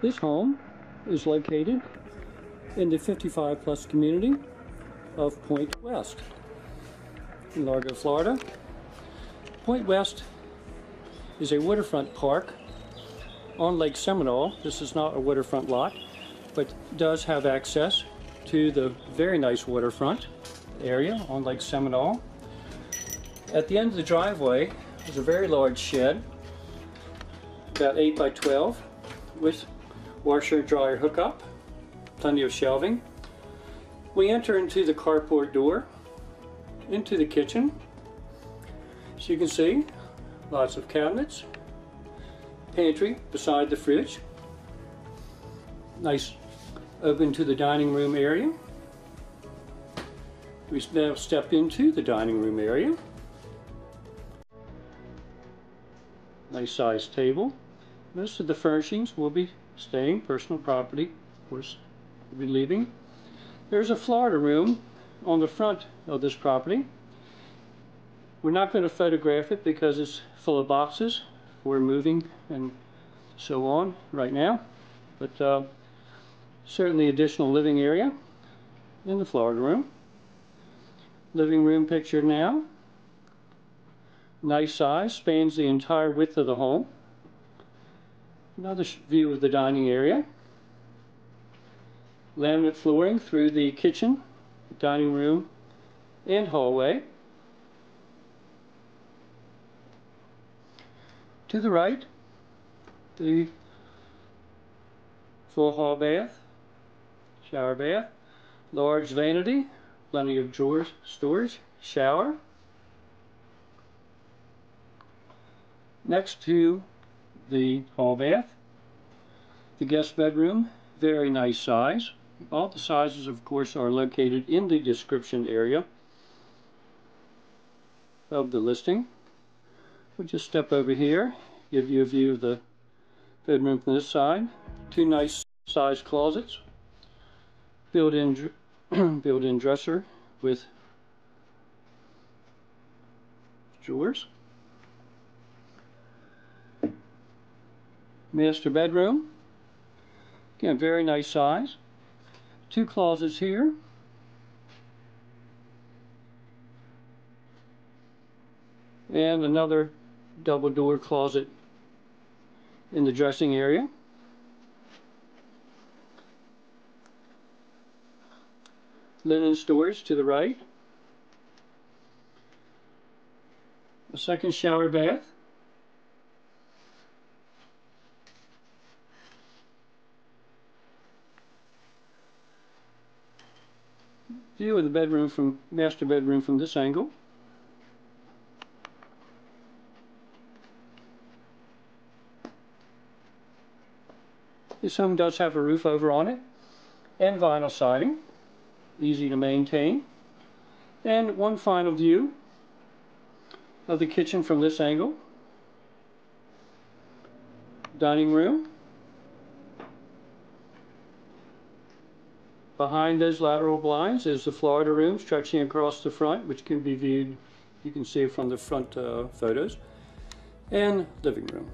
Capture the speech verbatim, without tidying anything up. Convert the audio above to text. This home is located in the fifty-five plus community of Pointe West in Largo, Florida. Pointe West is a waterfront park on Lake Seminole. This is not a waterfront lot, but does have access to the very nice waterfront area on Lake Seminole. At the end of the driveway is a very large shed, about eight by twelve, with washer dryer hookup, plenty of shelving. We enter into the carport door, into the kitchen. As you can see, lots of cabinets, pantry beside the fridge, nice open to the dining room area. We now step into the dining room area. Nice sized table. Most of the furnishings will be staying, personal property, of course, will be leaving. There's a Florida room on the front of this property. We're not going to photograph it because it's full of boxes. We're moving and so on right now, but uh, certainly additional living area in the Florida room. Living room picture now. Nice size, spans the entire width of the home. Another view of the dining area. Laminate flooring through the kitchen, dining room, and hallway. To the right, the full hall bath, shower bath, large vanity, plenty of drawers, storage, shower. Next to the hall bath, the guest bedroom, very nice size. All the sizes, of course, are located in the description area of the listing. We'll just step over here, give you a view of the bedroom from this side. Two nice size closets, built-in built-in dresser with drawers. Master bedroom, again, very nice size. Two closets here. And another double door closet in the dressing area. Linen storage to the right. A second shower bath. View of the bedroom from master bedroom from this angle. This home does have a roof over on it and vinyl siding, easy to maintain. And one final view of the kitchen from this angle. Dining room. Behind those lateral blinds is the Florida room stretching across the front, which can be viewed, you can see from the front uh, photos, and living room.